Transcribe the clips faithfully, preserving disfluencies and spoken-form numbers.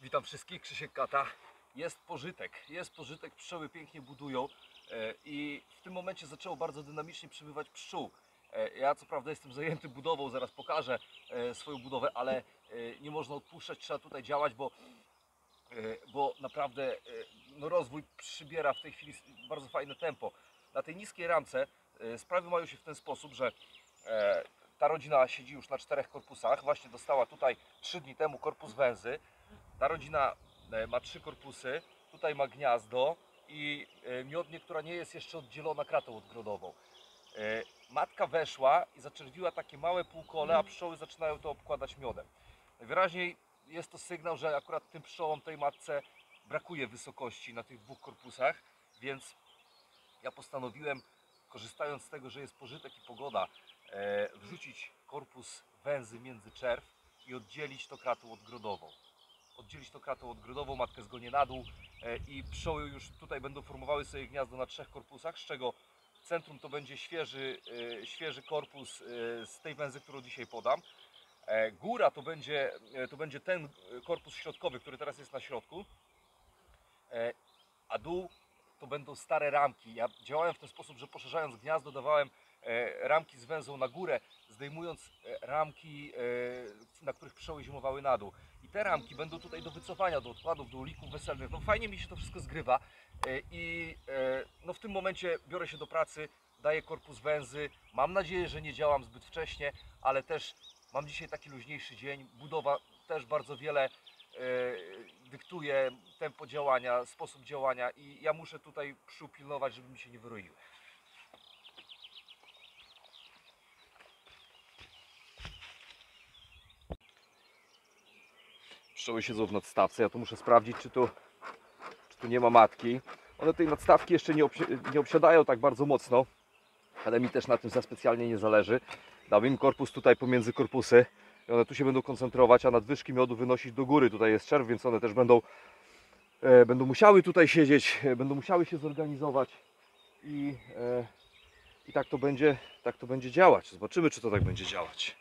Witam wszystkich, Krzysiek Kata. Jest pożytek, jest pożytek, pszczoły pięknie budują i w tym momencie zaczęło bardzo dynamicznie przybywać pszczół. Ja co prawda jestem zajęty budową, zaraz pokażę swoją budowę, ale nie można odpuszczać, trzeba tutaj działać, bo, bo naprawdę no, rozwój przybiera w tej chwili bardzo fajne tempo. Na tej niskiej ramce sprawy mają się w ten sposób, że ta rodzina siedzi już na czterech korpusach, właśnie dostała tutaj trzy dni temu korpus węzy. Ta rodzina ma trzy korpusy, tutaj ma gniazdo i miodnię, która nie jest jeszcze oddzielona kratą odgrodową. Matka weszła i zaczerwiła takie małe półkole, a pszczoły zaczynają to obkładać miodem. Najwyraźniej jest to sygnał, że akurat tym pszczołom, tej matce brakuje wysokości na tych dwóch korpusach, więc ja postanowiłem, korzystając z tego, że jest pożytek i pogoda, wrzucić korpus węzy między czerw i oddzielić to kratą odgrodową. Oddzielić to kratą odgrodową, matkę zgonię na dół i pszczoły już tutaj będą formowały sobie gniazdo na trzech korpusach, z czego centrum to będzie świeży, świeży korpus z tej węzy, którą dzisiaj podam. Góra to będzie, to będzie ten korpus środkowy, który teraz jest na środku, a dół to będą stare ramki. Ja działałem w ten sposób, że poszerzając gniazdo dawałem ramki z węzą na górę, zdejmując ramki, na których pszczoły zimowały na dół. I te ramki będą tutaj do wycofania, do odkładów, do ulików weselnych. No fajnie mi się to wszystko zgrywa i no w tym momencie biorę się do pracy, daję korpus węzy. Mam nadzieję, że nie działam zbyt wcześnie, ale też mam dzisiaj taki luźniejszy dzień. Budowa też bardzo wiele dyktuje, tempo działania, sposób działania i ja muszę tutaj pszczół pilnować, żeby mi się nie wyroiły. Pszczoły siedzą w nadstawce, ja tu muszę sprawdzić, czy tu, czy tu nie ma matki. One tej nadstawki jeszcze nie, obsi nie obsiadają tak bardzo mocno, ale mi też na tym za specjalnie nie zależy. Dam im korpus tutaj pomiędzy korpusy i one tu się będą koncentrować, a nadwyżki miodu wynosić do góry. Tutaj jest czerw, więc one też będą, e, będą musiały tutaj siedzieć, e, będą musiały się zorganizować i, e, i tak, to będzie, tak to będzie działać. Zobaczymy, czy to tak będzie działać.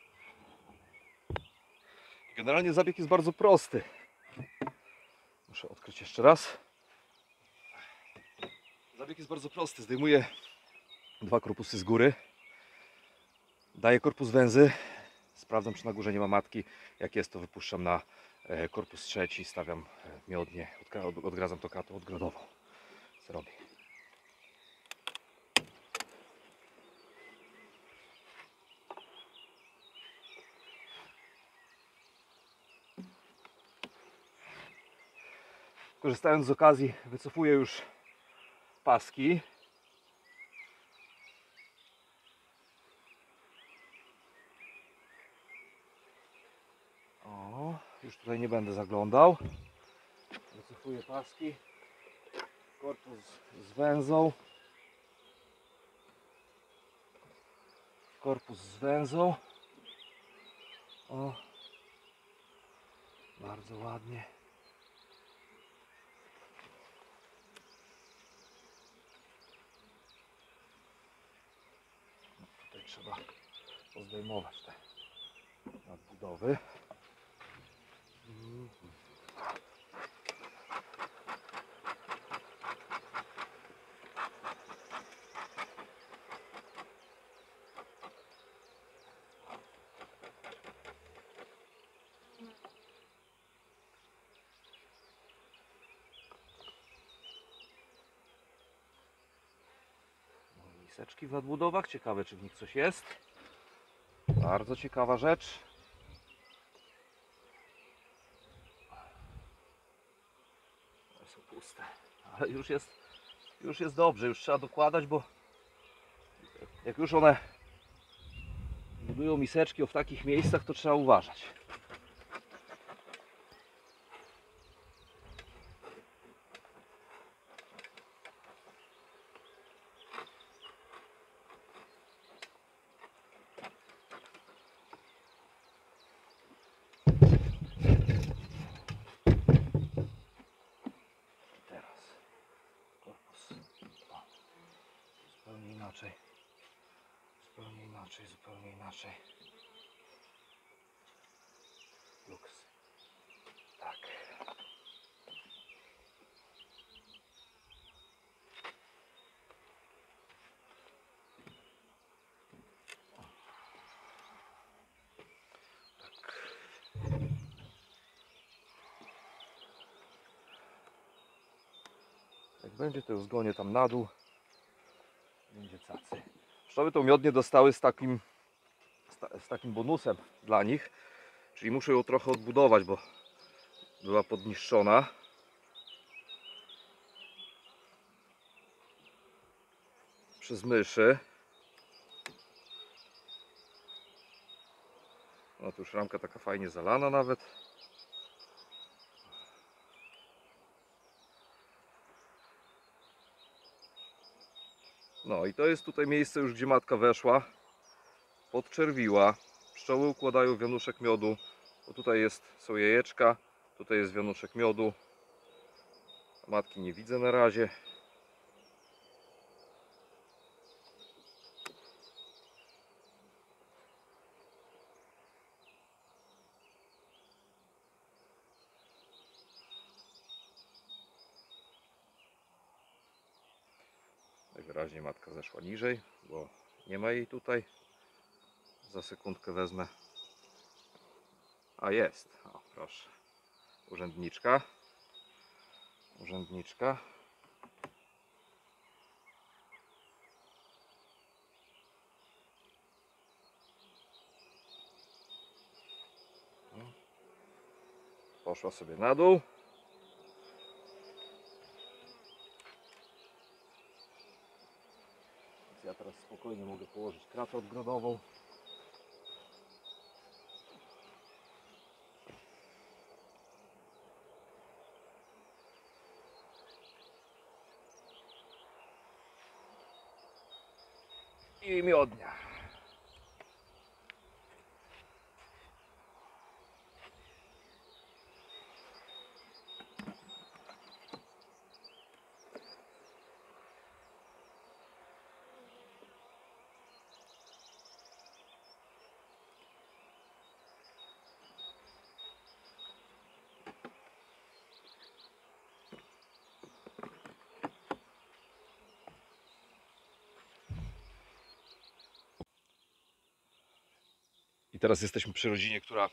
Generalnie zabieg jest bardzo prosty. Muszę odkryć jeszcze raz. Zabieg jest bardzo prosty. Zdejmuję dwa korpusy z góry. Daję korpus węzy. Sprawdzam, czy na górze nie ma matki. Jak jest, to wypuszczam na korpus trzeci. Stawiam miodnie. Odgradzam to kratą odgrodową. Co robię? Korzystając z okazji, wycofuję już paski. O, już tutaj nie będę zaglądał. Wycofuję paski. Korpus z węzą. Korpus z węzą. O, bardzo ładnie. Trzeba pozdejmować te nadbudowy. Miseczki w nadbudowach. Ciekawe, czy w nich coś jest. Bardzo ciekawa rzecz. One są puste, ale już jest, już jest dobrze. Już trzeba dokładać, bo jak już one budują miseczki o w takich miejscach, to trzeba uważać. Zupełnie inaczej, zupełnie inaczej. Luks. Tak. będzie, to już zgonię tam na dół. Będzie cacy. Pszczoły tą miodnię dostały z takim, z takim bonusem dla nich. Czyli muszę ją trochę odbudować, bo była podniszczona. Przez myszy. No tu już ramka taka fajnie zalana nawet. No i to jest tutaj miejsce już, gdzie matka weszła, podczerwiła. Pszczoły układają wianuszek miodu. Bo tutaj jest, są jajeczka, tutaj jest wianuszek miodu. Matki nie widzę na razie. Wyraźnie matka zeszła niżej, bo nie ma jej tutaj. Za sekundkę wezmę. A jest, o proszę. Urzędniczka. Urzędniczka. Poszła sobie na dół. Ja teraz spokojnie mogę położyć kratę odgrodową. I miodnia. I teraz jesteśmy przy rodzinie, która,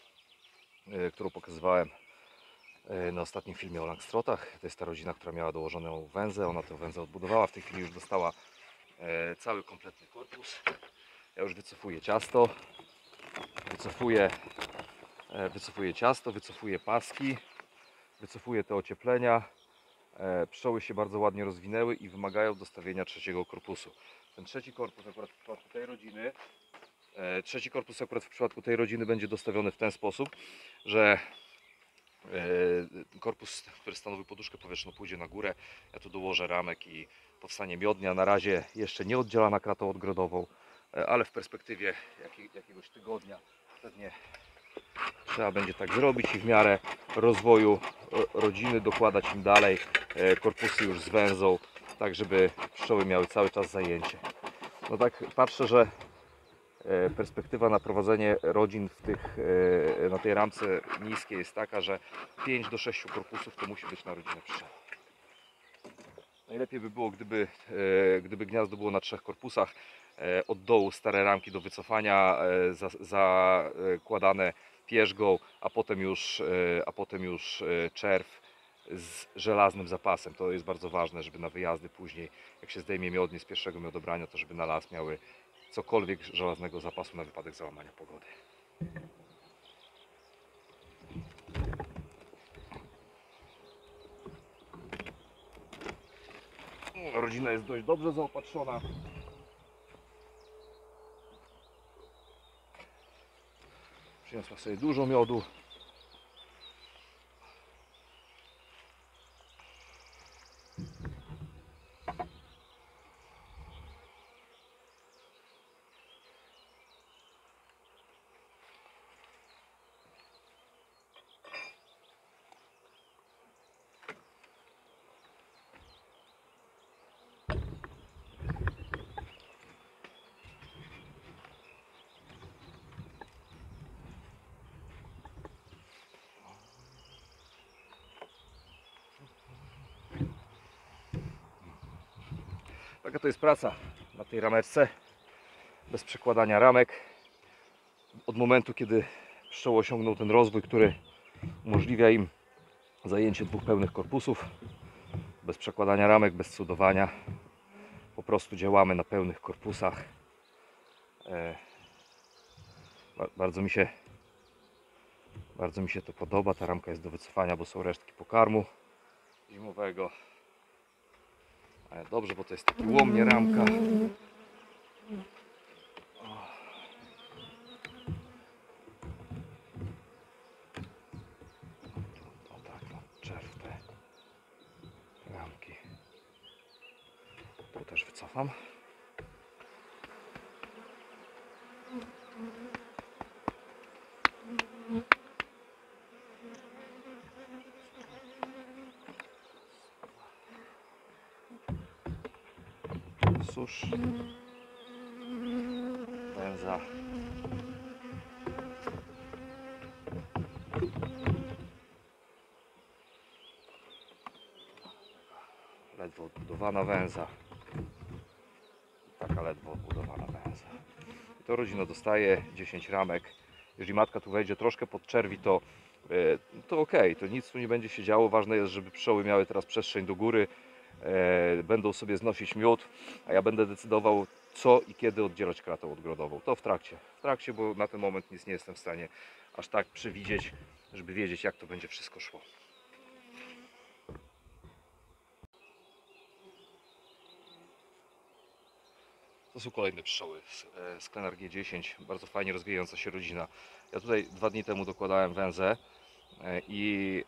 którą pokazywałem na ostatnim filmie o Langstrotach. To jest ta rodzina, która miała dołożoną węzę. Ona tę węzę odbudowała. W tej chwili już dostała cały kompletny korpus. Ja już wycofuję ciasto. Wycofuję, wycofuję ciasto, wycofuję paski. Wycofuję te ocieplenia. Pszczoły się bardzo ładnie rozwinęły i wymagają dostawienia trzeciego korpusu. Ten trzeci korpus akurat w przypadku tej rodziny Trzeci korpus akurat w przypadku tej rodziny będzie dostawiony w ten sposób, że korpus, który stanowi poduszkę powietrzną, pójdzie na górę. Ja tu dołożę ramek i powstanie miodnia. Na razie jeszcze nie oddzielana kratą odgrodową, ale w perspektywie jakiegoś tygodnia pewnie trzeba będzie tak zrobić i w miarę rozwoju rodziny dokładać im dalej korpusy już z węzą, tak żeby pszczoły miały cały czas zajęcie. No tak patrzę, że perspektywa na prowadzenie rodzin w tych, na tej ramce niskiej jest taka, że pięć do sześciu korpusów to musi być na rodzinę pszczoły. Najlepiej by było, gdyby, gdyby gniazdo było na trzech korpusach. Od dołu stare ramki do wycofania, zakładane pierzgą, a potem już, a potem już czerw z żelaznym zapasem. To jest bardzo ważne, żeby na wyjazdy później, jak się zdejmie miodnie z pierwszego miodobrania, to żeby na las miały cokolwiek żelaznego zapasu na wypadek załamania pogody. Rodzina jest dość dobrze zaopatrzona. Przyniosła sobie dużo miodu. Taka to jest praca na tej rameczce, bez przekładania ramek. Od momentu, kiedy pszczoły osiągną ten rozwój, który umożliwia im zajęcie dwóch pełnych korpusów, bez przekładania ramek, bez cudowania. Po prostu działamy na pełnych korpusach. Bardzo mi się, bardzo mi się to podoba. Ta ramka jest do wycofania, bo są resztki pokarmu zimowego. Ale dobrze, bo to jest taki łomnie ramka. Też wycofam. Susz. Węza. Ledwo odbudowana węza. Taka ledwo odbudowana węza. I to rodzina dostaje dziesięć ramek. Jeżeli matka tu wejdzie troszkę pod czerwi, to, to ok, to nic tu nie będzie się działo. Ważne jest, żeby pszczoły miały teraz przestrzeń do góry. Będą sobie znosić miód, a ja będę decydował, co i kiedy oddzielać kratę odgrodową. To w trakcie, w trakcie, bo na ten moment nic nie jestem w stanie aż tak przewidzieć, żeby wiedzieć, jak to będzie wszystko szło. To są kolejne pszczoły z Klenar G dziesięć, bardzo fajnie rozwijająca się rodzina. Ja tutaj dwa dni temu dokładałem węzę i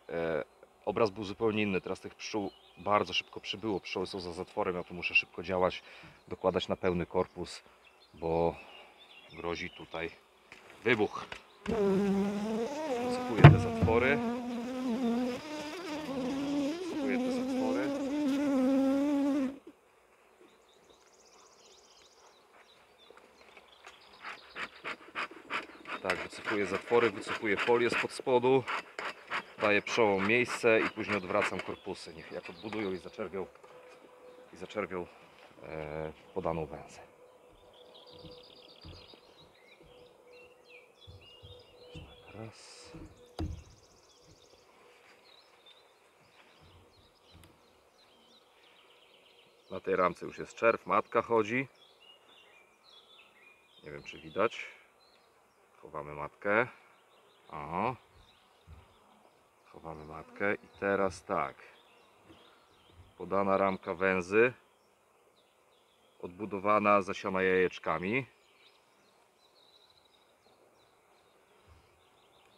obraz był zupełnie inny. Teraz tych pszczół bardzo szybko przybyło. Pszczoły są za zatworem, ja tu muszę szybko działać, dokładać na pełny korpus, bo grozi tutaj wybuch. Wycofuję te zatwory. Wycofuję te zatwory. Tak, wycofuję zatwory, wycofuję folię spod spodu, daję pszczołom miejsce i później odwracam korpusy. Niech jak odbudują i zaczerwią, i zaczerwią e, podaną węzę. Raz. Na tej ramce już jest czerw, matka chodzi. Nie wiem, czy widać. Chowamy matkę. Aha. Chowamy matkę i teraz tak. Podana ramka węzy. Odbudowana, zasiana jajeczkami.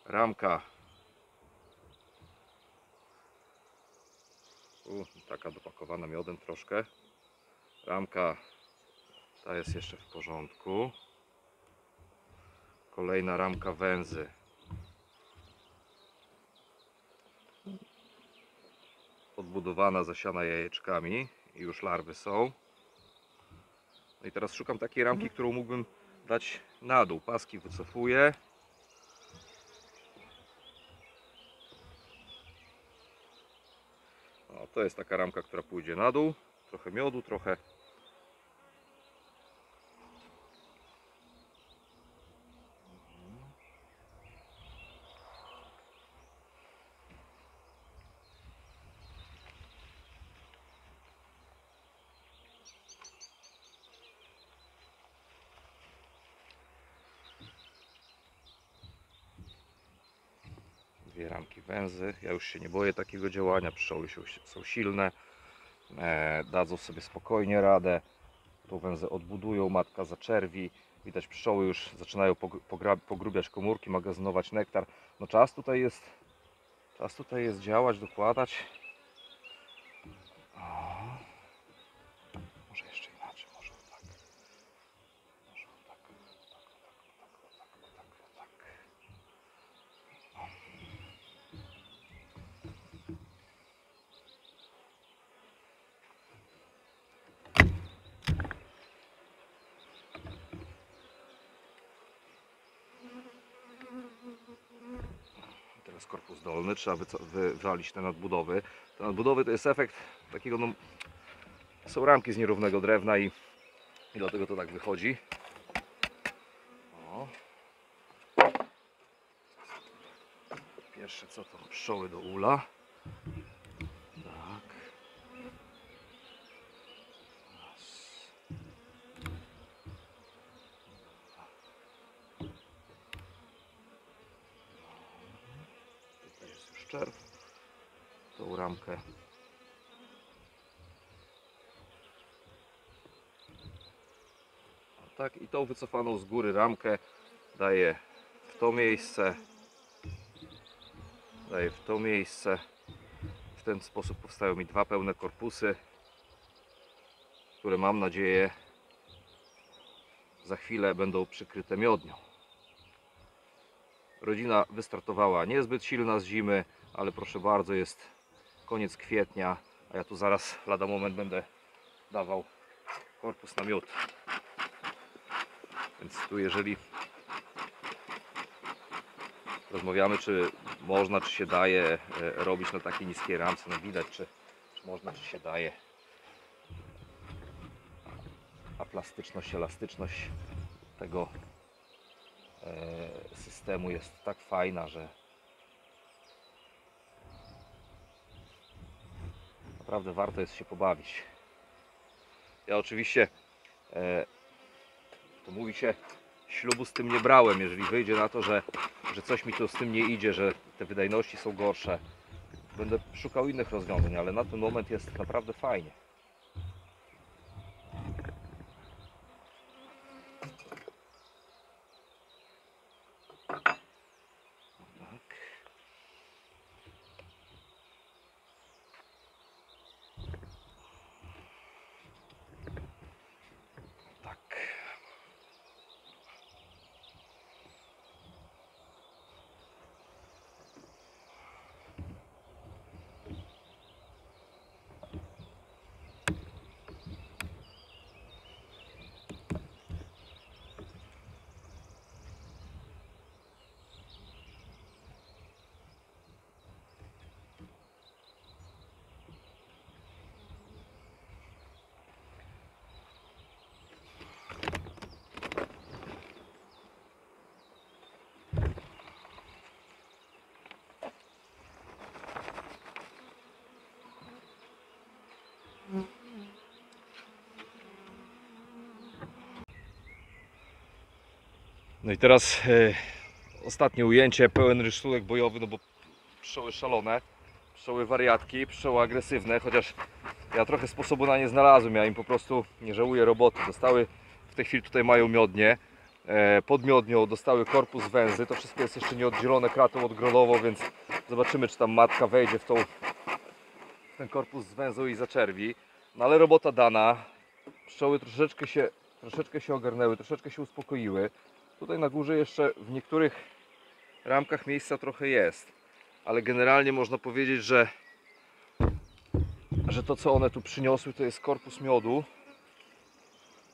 Ramka. U, taka dopakowana miodem troszkę. Ramka. Ta jest jeszcze w porządku. Kolejna ramka węzy. Podbudowana, zasiana jajeczkami. I już larwy są. No i teraz szukam takiej ramki, którą mógłbym dać na dół. Paski wycofuję. No, to jest taka ramka, która pójdzie na dół. Trochę miodu, trochę... Dwie ramki węzy. Ja już się nie boję takiego działania. Pszczoły są silne. E, dadzą sobie spokojnie radę. Tą węzę odbudują. Matka zaczerwi. Widać, pszczoły już zaczynają pogrubiać komórki, magazynować nektar. No czas tutaj jest, czas tutaj jest działać, dokładać. O, może jeszcze inaczej. Może tak. Może tak. Jest korpus dolny, trzeba wywalić te nadbudowy. Te nadbudowy to jest efekt takiego, no, są ramki z nierównego drewna i, i dlatego to tak wychodzi. O. Pierwsze co to pszczoły do ula. Tak. szczerb tą ramkę. Tak, i tą wycofaną z góry ramkę daję w to miejsce, daję w to miejsce. W ten sposób powstają mi dwa pełne korpusy, które mam nadzieję za chwilę będą przykryte miodnią. Rodzina wystartowała niezbyt silna z zimy, ale proszę bardzo, jest koniec kwietnia, a ja tu zaraz lada moment będę dawał korpus na miód. Więc tu jeżeli rozmawiamy, czy można, czy się daje robić na takiej niskiej ramce, no widać, czy, czy można, czy się daje. A plastyczność, elastyczność tego systemu jest tak fajna, że naprawdę warto jest się pobawić. Ja oczywiście, to mówi się, ślubu z tym nie brałem. Jeżeli wyjdzie na to, że, że coś mi tu z tym nie idzie, że te wydajności są gorsze, będę szukał innych rozwiązań, ale na ten moment jest naprawdę fajnie. No i teraz y, ostatnie ujęcie, pełen rysztulek bojowy, no bo pszczoły szalone, pszczoły wariatki, pszczoły agresywne, chociaż ja trochę sposobu na nie znalazłem, ja im po prostu nie żałuję roboty. Dostały, w tej chwili tutaj mają miodnię, e, pod miodnią dostały korpus węzy, to wszystko jest jeszcze nieoddzielone kratą odgrodową, więc zobaczymy, czy tam matka wejdzie w, tą, w ten korpus z węzą i zaczerwi. No ale robota dana, pszczoły troszeczkę się, troszeczkę się ogarnęły, troszeczkę się uspokoiły. Tutaj na górze jeszcze w niektórych ramkach miejsca trochę jest, ale generalnie można powiedzieć, że, że to, co one tu przyniosły, to jest korpus miodu.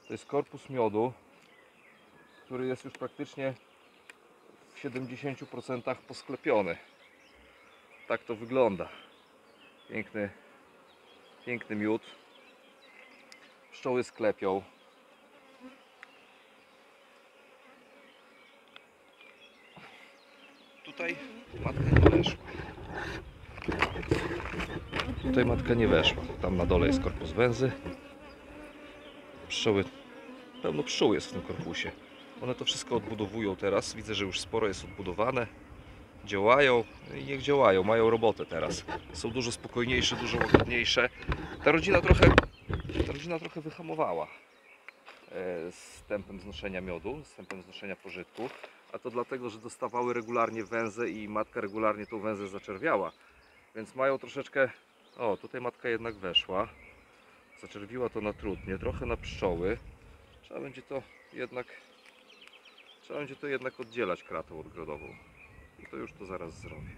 To jest korpus miodu, który jest już praktycznie w siedemdziesięciu procentach posklepiony. Tak to wygląda. Piękny, piękny miód. Pszczoły sklepią. Tutaj matka nie weszła. Tutaj matka nie weszła. Tam na dole jest korpus węzy. Pszczoły, pełno pszczół jest w tym korpusie. One to wszystko odbudowują teraz. Widzę, że już sporo jest odbudowane. Działają i niech działają. Mają robotę teraz. Są dużo spokojniejsze, dużo łagodniejsze. Ta rodzina trochę, ta rodzina trochę wyhamowała z tempem znoszenia miodu, z tempem znoszenia pożytku. A to dlatego, że dostawały regularnie węzę i matka regularnie tą węzę zaczerwiała. Więc mają troszeczkę... O, tutaj matka jednak weszła. Zaczerwiła to na trudnie, trochę na pszczoły. Trzeba będzie to jednak... Trzeba będzie to jednak oddzielać kratą odgrodową. I to już to zaraz zrobię.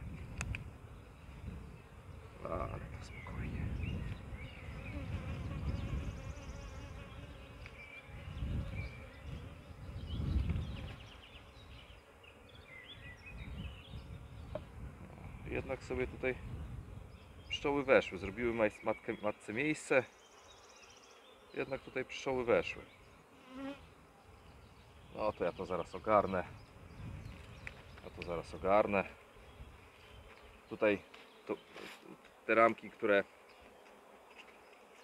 A, ale to spokojnie. Jednak sobie tutaj pszczoły weszły, zrobiły matkę, matce miejsce, jednak tutaj pszczoły weszły. No to ja to zaraz ogarnę, ja to zaraz ogarnę. Tutaj to, te ramki, które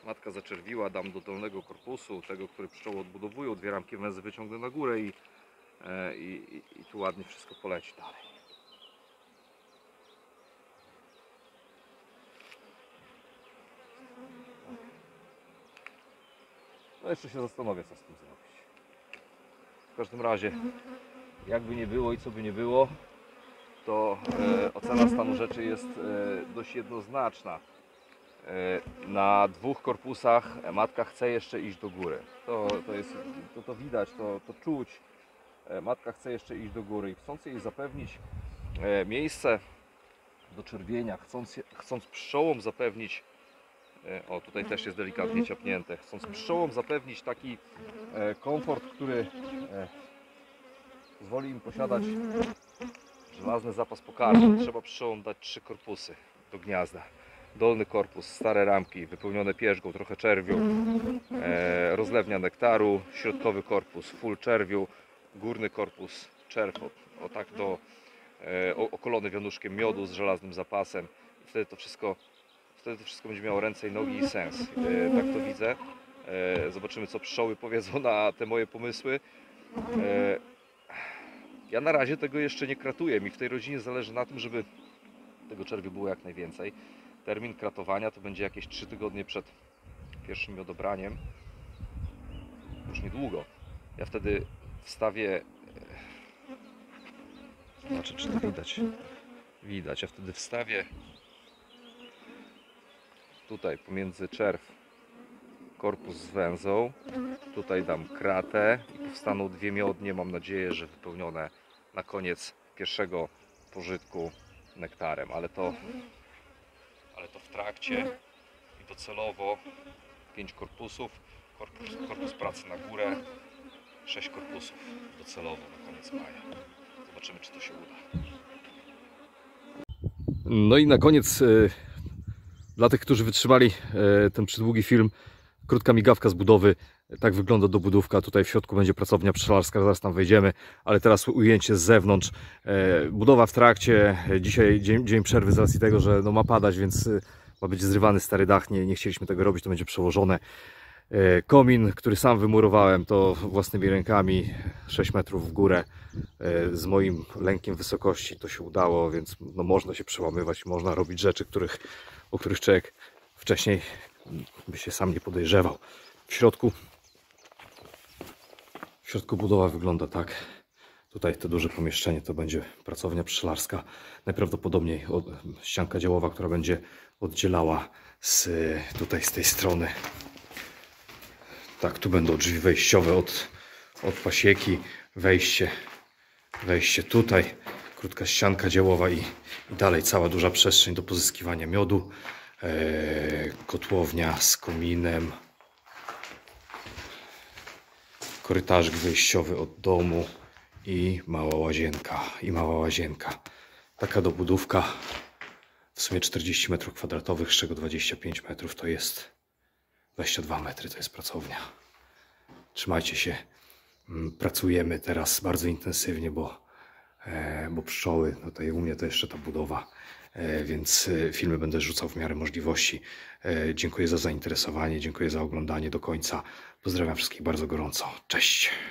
matka zaczerwiła, dam do dolnego korpusu, tego, który pszczoły odbudowują, dwie ramki węzy wyciągnę na górę i, i, i, i tu ładnie wszystko poleci dalej. jeszcze się zastanowię, co z tym zrobić. W każdym razie, jakby nie było i co by nie było, to e, ocena stanu rzeczy jest e, dość jednoznaczna. E, na dwóch korpusach matka chce jeszcze iść do góry. To, to, jest, to, to widać, to, to czuć. E, matka chce jeszcze iść do góry i chcąc jej zapewnić e, miejsce do czerwienia, chcąc, chcąc przełom zapewnić, o tutaj też jest delikatnie ciapnięte, chcąc pszczołom zapewnić taki e, komfort, który e, pozwoli im posiadać żelazny zapas pokarmu, trzeba pszczołom dać trzy korpusy do gniazda. Dolny korpus, stare ramki, wypełnione pierzgą, trochę czerwiu, e, rozlewnia nektaru, środkowy korpus, full czerwiu, górny korpus, czerw, o, o tak to e, okolony wianuszkiem miodu z żelaznym zapasem. I wtedy to wszystko Wtedy to wszystko będzie miało ręce i nogi i sens. E, tak to widzę. E, zobaczymy, co pszczoły powiedzą na te moje pomysły. E, ja na razie tego jeszcze nie kratuję. Mi w tej rodzinie zależy na tym, żeby tego czerwiu było jak najwięcej. Termin kratowania to będzie jakieś trzy tygodnie przed pierwszym miodobraniem. Już niedługo. Ja wtedy wstawię... Zobaczę, czy to widać. Widać. Ja wtedy wstawię... Tutaj pomiędzy czerw korpus z węzą, tutaj dam kratę i powstaną dwie miodnie, mam nadzieję, że wypełnione na koniec pierwszego pożytku nektarem, ale to, ale to w trakcie i docelowo pięć korpusów, korpus, korpus pracy na górę, sześć korpusów docelowo na koniec maja. Zobaczymy, czy to się uda. No i na koniec... Yy... Dla tych, którzy wytrzymali ten przydługi film, krótka migawka z budowy. Tak wygląda dobudówka. Tutaj w środku będzie pracownia pszczelarska, zaraz tam wejdziemy, ale teraz ujęcie z zewnątrz. Budowa w trakcie. Dzisiaj dzień, dzień przerwy z racji tego, że no ma padać, więc ma być zrywany stary dach. Nie, nie chcieliśmy tego robić, to będzie przełożone. Komin, który sam wymurowałem, to własnymi rękami sześć metrów w górę z moim lękiem wysokości. To się udało, więc no można się przełamywać, można robić rzeczy, których o których człowiek wcześniej by się sam nie podejrzewał. W środku, w środku budowa wygląda tak. Tutaj to duże pomieszczenie to będzie pracownia pszczelarska. Najprawdopodobniej od, ścianka działowa, która będzie oddzielała z, tutaj z tej strony. Tak, tu będą drzwi wejściowe od, od pasieki. Wejście, wejście tutaj. Krótka ścianka działowa i, i dalej cała duża przestrzeń do pozyskiwania miodu. Eee, kotłownia z kominem. Korytarzyk wyjściowy od domu i mała łazienka. I mała łazienka. Taka dobudówka w sumie czterdzieści metrów kwadratowych, z czego dwadzieścia pięć metrów to jest dwadzieścia dwa metry, to jest pracownia. Trzymajcie się. Pracujemy teraz bardzo intensywnie, bo bo pszczoły, no tutaj u mnie to jeszcze ta budowa, więc filmy będę rzucał w miarę możliwości. Dziękuję za zainteresowanie, dziękuję za oglądanie do końca. Pozdrawiam wszystkich bardzo gorąco. Cześć!